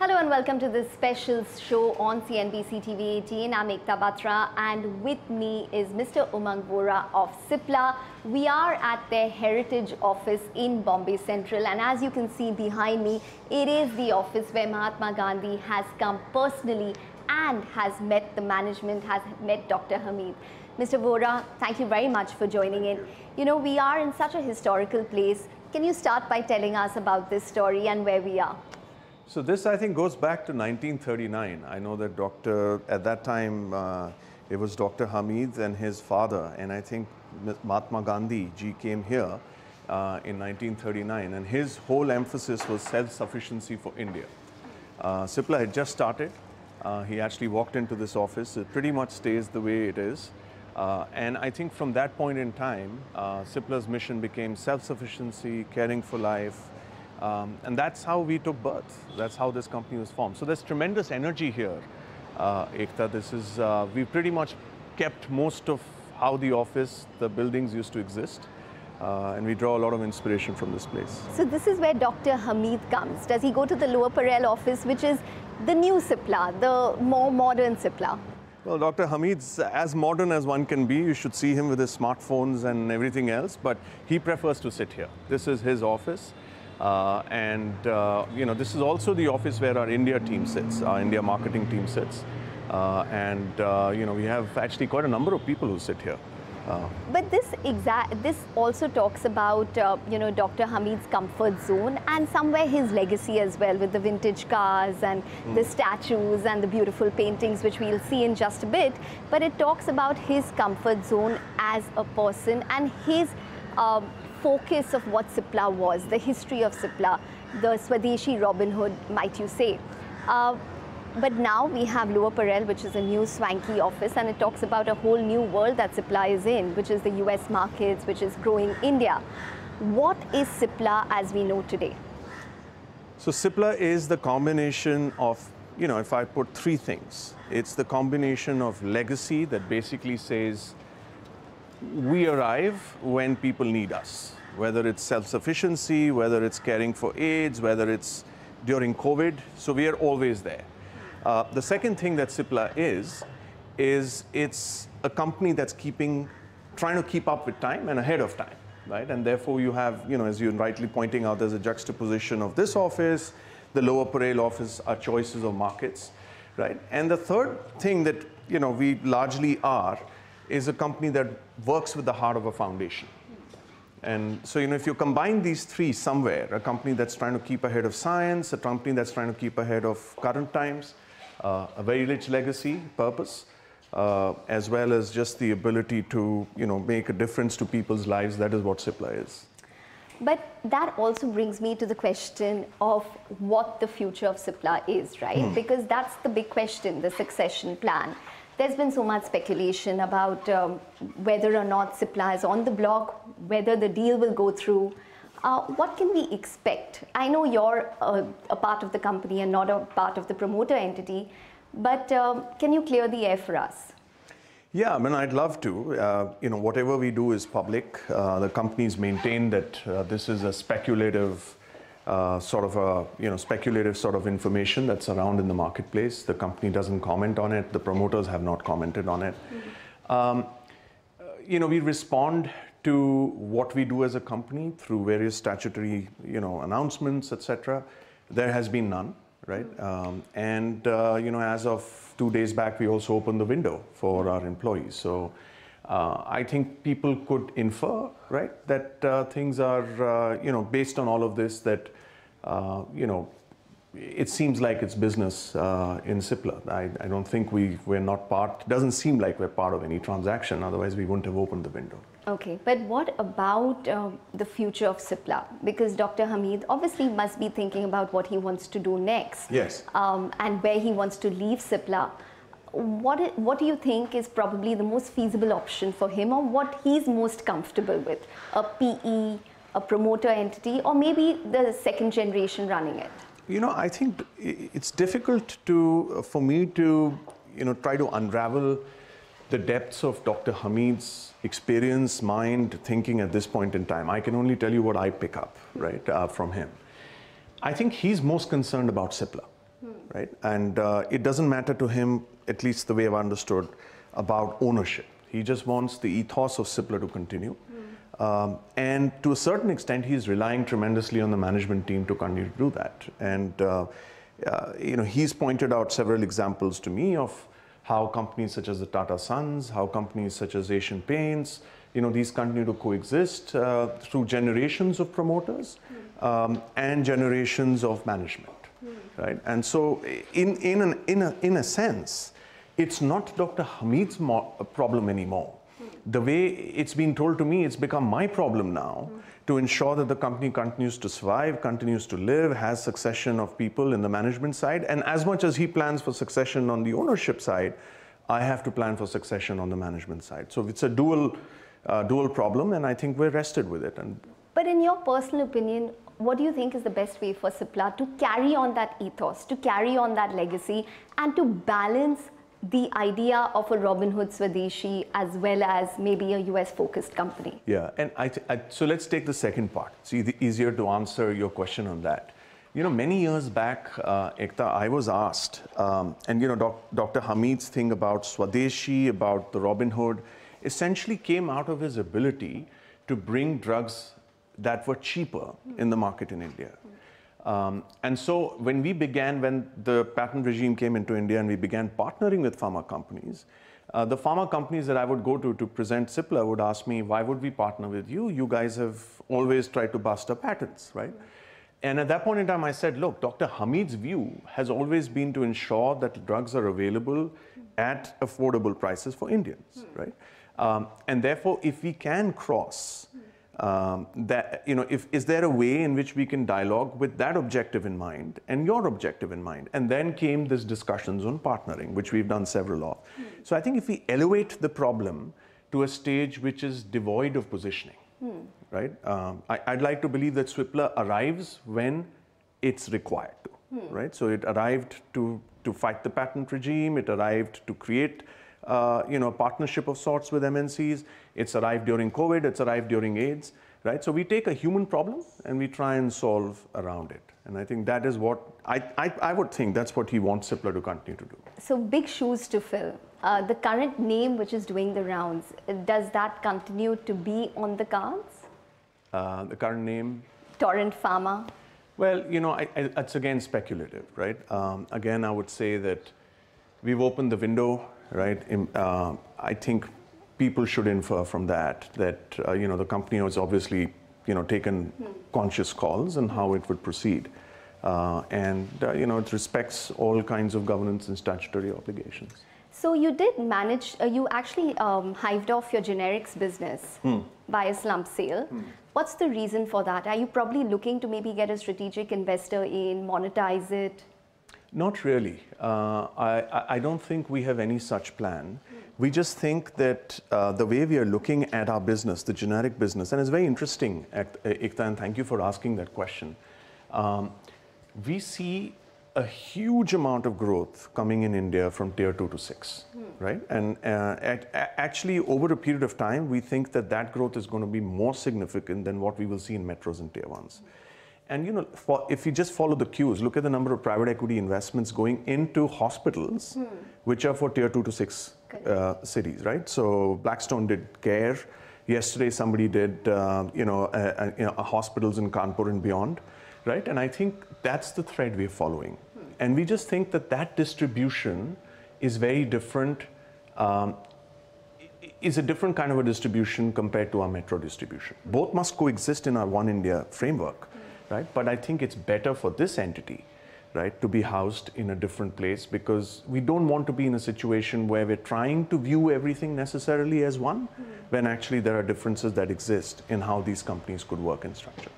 Hello and welcome to this special show on CNBC-TV18. I'm Ekta Batra and with me is Mr. Umang Vohra of Cipla. We are at their heritage office in Bombay Central, and as you can see behind me, it is the office where Mahatma Gandhi has come personally and has met the management, has met Dr. Hamid. Mr. Vohra, thank you very much for joining in. You know, we are in such a historical place. Can you start by telling us about this story and where we are? So this, I think, goes back to 1939. I know that at that time, it was Dr. Hamid and his father, and I think Mahatma Gandhi ji came here in 1939, and his whole emphasis was self-sufficiency for India. Cipla had just started. He actually walked into this office. It pretty much stays the way it is. And I think from that point in time, Cipla's mission became self-sufficiency, caring for life, and that's how we took birth. That's how this company was formed. So there's tremendous energy here, Ekta. This is, we pretty much kept most of how the office, the buildings used to exist. And we draw a lot of inspiration from this place. So this is where Dr. Hamid comes. Does he go to the Lower Parel office, which is the new Cipla, the more modern Cipla? Well, Dr. Hamid's as modern as one can be. You should see him with his smartphones and everything else, but he prefers to sit here. This is his office. You know, this is also the office where our India team sits, our India marketing team sits. You know, we have actually quite a number of people who sit here. But this also talks about, you know, Dr. Hamid's comfort zone and somewhere his legacy as well, with the vintage cars and the statues and the beautiful paintings, which we'll see in just a bit. But it talks about his comfort zone as a person and his focus of what Cipla was, the history of Cipla, the Swadeshi Robin Hood, might you say. But now we have Lower Parel, which is a new swanky office, and it talks about a whole new world that Cipla is in, which is the US markets, which is growing India. What is Cipla as we know today? So Cipla is the combination of, you know, if I put three things, it's the combination of legacy that basically says we arrive when people need us, whether it's self-sufficiency, whether it's caring for AIDS, whether it's during COVID. So we are always there. The second thing that Cipla is it's a company that's trying to keep up with time and ahead of time, right? And therefore you have, you know, as you're rightly pointing out, there's a juxtaposition of this office, the Lower Parel office, our choices of markets, right? And the third thing that, you know, we largely are is a company that works with the heart of a foundation. And so, you know, if you combine these three somewhere, a company that's trying to keep ahead of science, a company that's trying to keep ahead of current times, a very rich legacy, purpose, as well as just the ability to, you know, make a difference to people's lives, that is what Cipla is. But that also brings me to the question of what the future of Cipla is, right? Because that's the big question, the succession plan. There's been so much speculation about whether or not Cipla is on the block, whether the deal will go through. What can we expect? I know you're a part of the company and not a part of the promoter entity, but can you clear the air for us? Yeah, I mean, I'd love to. You know, whatever we do is public. The company's maintained that this is a speculative sort of information that's around in the marketplace. The company doesn't comment on it. The promoters have not commented on it. You know, we respond to what we do as a company through various statutory, you know, announcements, etc. There has been none, right? You know, as of 2 days back, we also opened the window for our employees. So I think people could infer, right, that things are, you know, based on all of this, that, you know, it seems like it's business in Cipla. I don't think we're not part, doesn't seem like we're part of any transaction, otherwise we wouldn't have opened the window. Okay, but what about the future of Cipla? Because Dr. Hamid obviously must be thinking about what he wants to do next. Yes. And where he wants to leave Cipla. What do you think is probably the most feasible option for him, or what he's most comfortable with? A PE, a promoter entity, or maybe the second generation running it? You know, I think it's difficult for me to, you know, try to unravel the depths of Dr. Hamid's experience, mind, thinking at this point in time. I can only tell you what I pick up, right, from him. I think he's most concerned about Cipla. right? And it doesn't matter to him, at least the way I've understood, about ownership. He just wants the ethos of Cipla to continue. And to a certain extent, he's relying tremendously on the management team to continue to do that. And you know, he's pointed out several examples to me of how companies such as the Tata Sons, how companies such as Asian Paints, you know, these continue to coexist through generations of promoters and generations of management, right? And so, in a sense, it's not Dr. Hamid's problem anymore. The way it's been told to me, it's become my problem now to ensure that the company continues to survive, continues to live, has succession of people in the management side. And as much as he plans for succession on the ownership side, I have to plan for succession on the management side. So it's a dual problem, and I think we're rested with it. And but in your personal opinion, what do you think is the best way for Cipla to carry on that ethos, to carry on that legacy, and to balance the idea of a Robin Hood Swadeshi as well as maybe a US-focused company? Yeah, and so let's take the second part. It's easier to answer your question on that. You know, many years back, Ekta, I was asked, and you know, Dr. Hamid's thing about Swadeshi, about the Robin Hood, essentially came out of his ability to bring drugs that were cheaper in the market in India. And so when the patent regime came into India and we began partnering with pharma companies, the pharma companies that I would go to present Cipla would ask me, why would we partner with you? You guys have always tried to bust our patents, right? And at that point in time, I said, look, Dr. Hamid's view has always been to ensure that drugs are available at affordable prices for Indians, right? And therefore, if we can cross that, you know, is there a way in which we can dialogue with that objective in mind and your objective in mind? And then came this discussions on partnering, which we've done several of. So I think if we elevate the problem to a stage which is devoid of positioning, right? I'd like to believe that Cipla arrives when it's required to, right? So it arrived to fight the patent regime, it arrived to create you know, a partnership of sorts with MNCs. It's arrived during COVID, it's arrived during AIDS, right? So we take a human problem and we try and solve around it. And I think that is what, I would think that's what he wants Cipla to continue to do. So big shoes to fill. The current name which is doing the rounds, does that continue to be on the cards? The current name? Torrent Pharma. Well, you know, it's again speculative, right? Again, I would say that we've opened the window, right? I think people should infer from that you know, the company has obviously, you know, taken conscious calls on how it would proceed, and you know, it respects all kinds of governance and statutory obligations. So you did manage, you actually hived off your generics business by a slump sale. What's the reason for that? Are you probably looking to maybe get a strategic investor in, monetize it? Not really. I don't think we have any such plan. We just think that the way we are looking at our business, the generic business, and it's very interesting, Ekta, and thank you for asking that question. We see a huge amount of growth coming in India from tier 2 to 6, right? And actually, over a period of time, we think that that growth is going to be more significant than what we will see in metros and tier 1s. And you know, if you just follow the cues, look at the number of private equity investments going into hospitals, which are for tier 2 to 6 cities, right? So Blackstone did Care. Yesterday, somebody did you know, hospitals in Kanpur and beyond, right? And I think that's the thread we're following. And we just think that that distribution is very different. Is a different kind of a distribution compared to our metro distribution. Both must coexist in our One India framework. Right? But I think it's better for this entity, right, to be housed in a different place, because we don't want to be in a situation where we're trying to view everything necessarily as one, when actually there are differences that exist in how these companies could work and structure.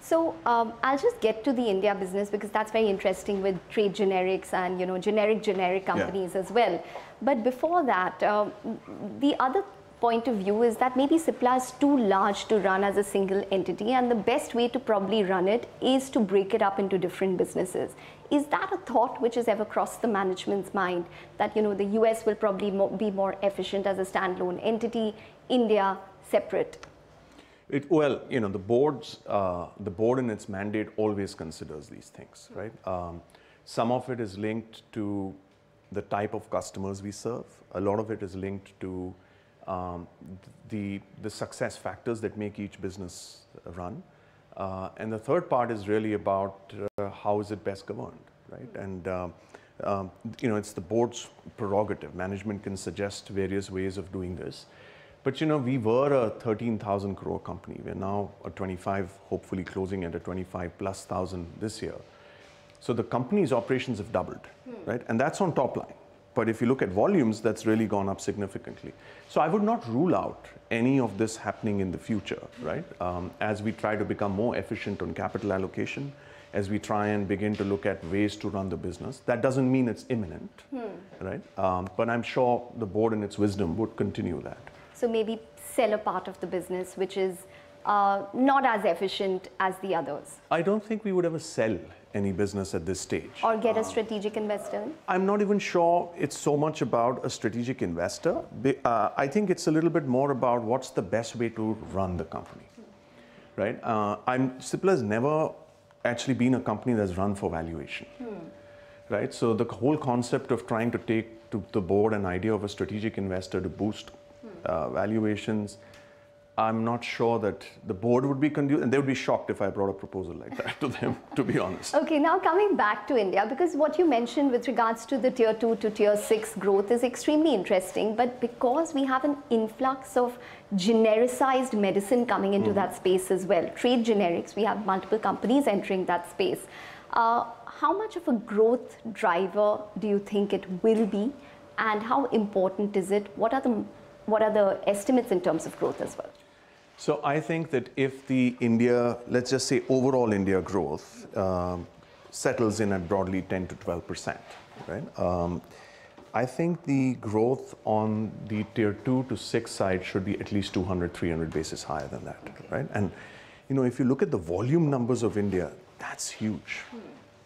So I'll just get to the India business, because that's very interesting with trade generics and, you know, generic companies as well. But before that, the other point of view is that maybe Cipla is too large to run as a single entity, and the best way to probably run it is to break it up into different businesses. Is that a thought which has ever crossed the management's mind, that, you know, the US will probably be more efficient as a standalone entity, India separate? Well, you know, the board in its mandate always considers these things, right? Some of it is linked to the type of customers we serve. A lot of it is linked to the success factors that make each business run. And the third part is really about how is it best governed, right? And you know, it's the board's prerogative. Management can suggest various ways of doing this. But you know, we were a 13,000 crore company. We're now a 25, hopefully closing at a 25 plus thousand this year. So the company's operations have doubled, right? And that's on top line. But if you look at volumes, that's really gone up significantly. So I would not rule out any of this happening in the future, right? As we try to become more efficient on capital allocation, as we try and begin to look at ways to run the business. That doesn't mean it's imminent, right? But I'm sure the board in its wisdom would continue that. So maybe sell a part of the business which is not as efficient as the others. I don't think we would ever sell any business at this stage. Or get a strategic investor? I'm not even sure it's so much about a strategic investor. I think it's a little bit more about what's the best way to run the company, right? Cipla's never actually been a company that's run for valuation, right? So the whole concept of trying to take to the board an idea of a strategic investor to boost valuations, I'm not sure that the board would be conducive, and they would be shocked if I brought a proposal like that to them, to be honest. Okay, now coming back to India, because what you mentioned with regards to the tier 2 to tier 6 growth is extremely interesting, but because we have an influx of genericized medicine coming into that space as well, trade generics, we have multiple companies entering that space. How much of a growth driver do you think it will be, and how important is it? What are the estimates in terms of growth as well? So I think that if the India, let's just say overall India growth settles in at broadly 10 to 12%, right? I think the growth on the tier 2 to 6 side should be at least 200, 300 basis higher than that, right? And you know, if you look at the volume numbers of India, that's huge,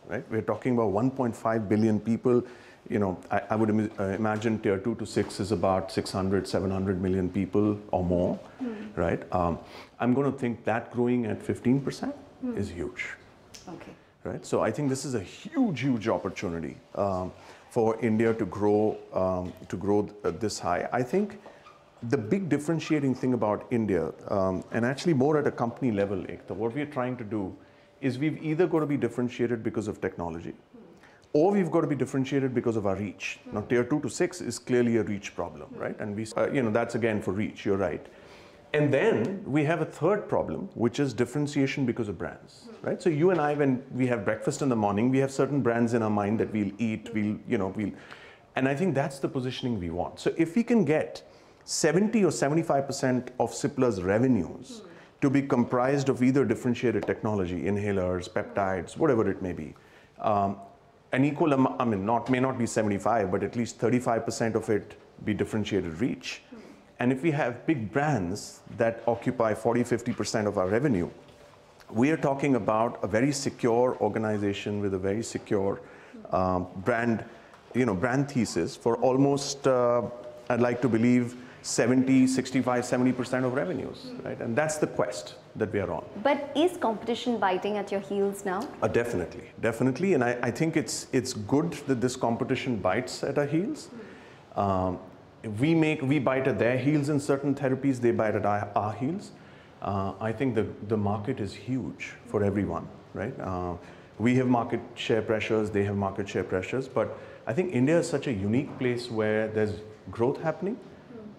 right? We're talking about 1.5 billion people. You know, I would imagine tier 2 to 6 is about 600, 700 million people or more, right? I'm going to think that growing at 15% is huge, right? So I think this is a huge, huge opportunity for India to grow this high. I think the big differentiating thing about India, and actually more at a company level, Ekta, what we're trying to do is we've either got to be differentiated because of technology, or we've got to be differentiated because of our reach. Now, tier 2 to 6 is clearly a reach problem, right? And we, you know, that's again for reach, you're right. And then we have a third problem, which is differentiation because of brands, right? So you and I, when we have breakfast in the morning, we have certain brands in our mind that we'll eat, and I think that's the positioning we want. So if we can get 70 or 75% of Cipla's revenues to be comprised of either differentiated technology, inhalers, peptides, whatever it may be, an equal amount, I mean, not, may not be 75, but at least 35% of it be differentiated reach. And if we have big brands that occupy 40, 50% of our revenue, we are talking about a very secure organization with a very secure brand thesis for almost, I'd like to believe, 70, 65, 70% of revenues, right? And that's the quest that we are on. But is competition biting at your heels now? Definitely, definitely. And I think it's good that this competition bites at our heels. We bite at their heels in certain therapies, they bite at our heels. I think the market is huge for everyone, right? We have market share pressures, they have market share pressures, but I think India is such a unique place where there's growth happening,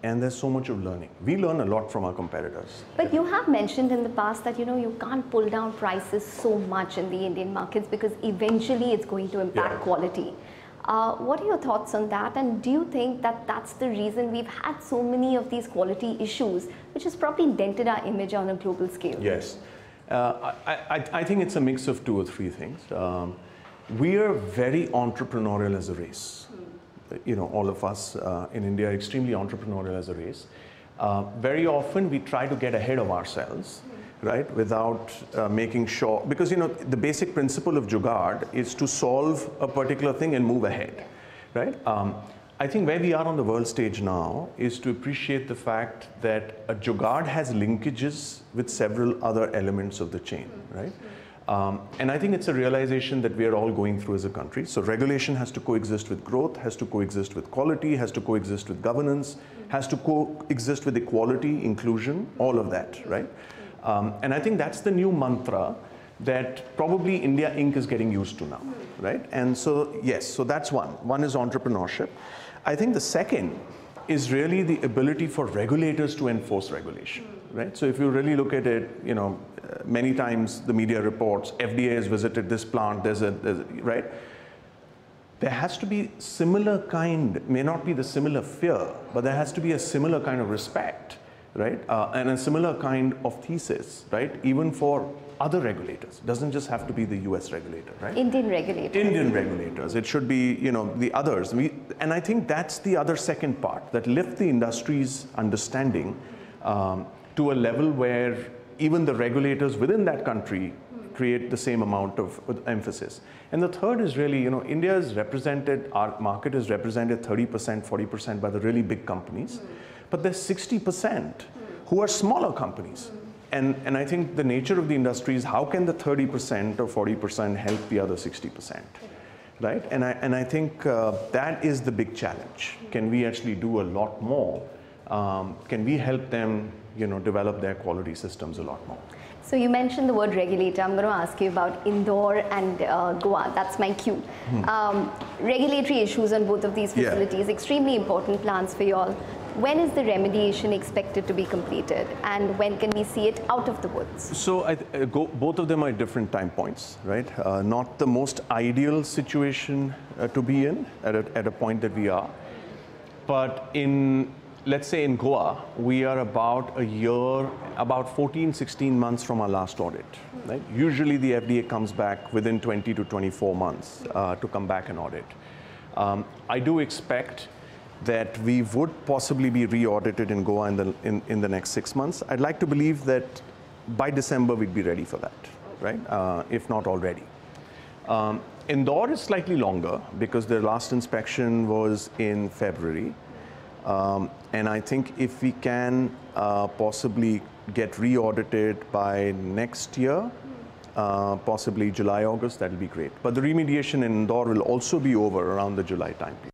and there's so much of learning. We learn a lot from our competitors. But you have mentioned in the past that, you know, you can't pull down prices so much in the Indian markets because eventually it's going to impact quality. What are your thoughts on that? And do you think that that's the reason we've had so many of these quality issues, which has probably dented our image on a global scale? Yes. I think it's a mix of two or three things. We are very entrepreneurial as a race. You know, all of us in India are extremely entrepreneurial as a race. Very often we try to get ahead of ourselves, right, without making sure, because, you know, the basic principle of Jugaad is to solve a particular thing and move ahead, right? I think where we are on the world stage now is to appreciate the fact that a Jugaad has linkages with several other elements of the chain, right? And I think it's a realization that we are all going through as a country. So regulation has to coexist with growth, has to coexist with quality, has to coexist with governance, has to coexist with equality, inclusion, all of that, right? And I think that's the new mantra that probably India Inc. is getting used to now, right? And so, yes, so that's one. One is entrepreneurship. I think the second is really the ability for regulators to enforce regulation, right? So if you really look at it, you know, many times the media reports, FDA has visited this plant, there's a right? There has to be similar kind, may not be the similar fear, but there has to be a similar kind of respect, right? And a similar kind of thesis, right? Even for other regulators. It doesn't just have to be the US regulator, right? Indian regulators. Indian regulators. It should be, you know, the others. And I think that's the other second part that lift the industry's understanding to a level where even the regulators within that country create the same amount of emphasis. And the third is really, you know, India is represented, our market is represented 30%, 40% by the really big companies, but there's 60% who are smaller companies. And I think the nature of the industry is how can the 30% or 40% help the other 60%, right? And I think that is the big challenge. Can we actually do a lot more? Can we help them, you know, develop their quality systems a lot more? So you mentioned the word regulator. I'm going to ask you about Indore and Goa. That's my cue. Regulatory issues on both of these facilities, extremely important plans for you all. When is the remediation expected to be completed, and when can we see it out of the woods? So both of them are at different time points, right? Not the most ideal situation to be in at a point that we are. But in, let's say in Goa, we are about a year, about 14, 16 months from our last audit, right? Usually the FDA comes back within 20 to 24 months to come back and audit. I do expect that we would possibly be re-audited in Goa in the next 6 months. I'd like to believe that by December we'd be ready for that, right? If not already. Indore is slightly longer because their last inspection was in February. And I think if we can possibly get re-audited by next year, possibly July, August, that'll be great. But the remediation in Indore will also be over around the July time period.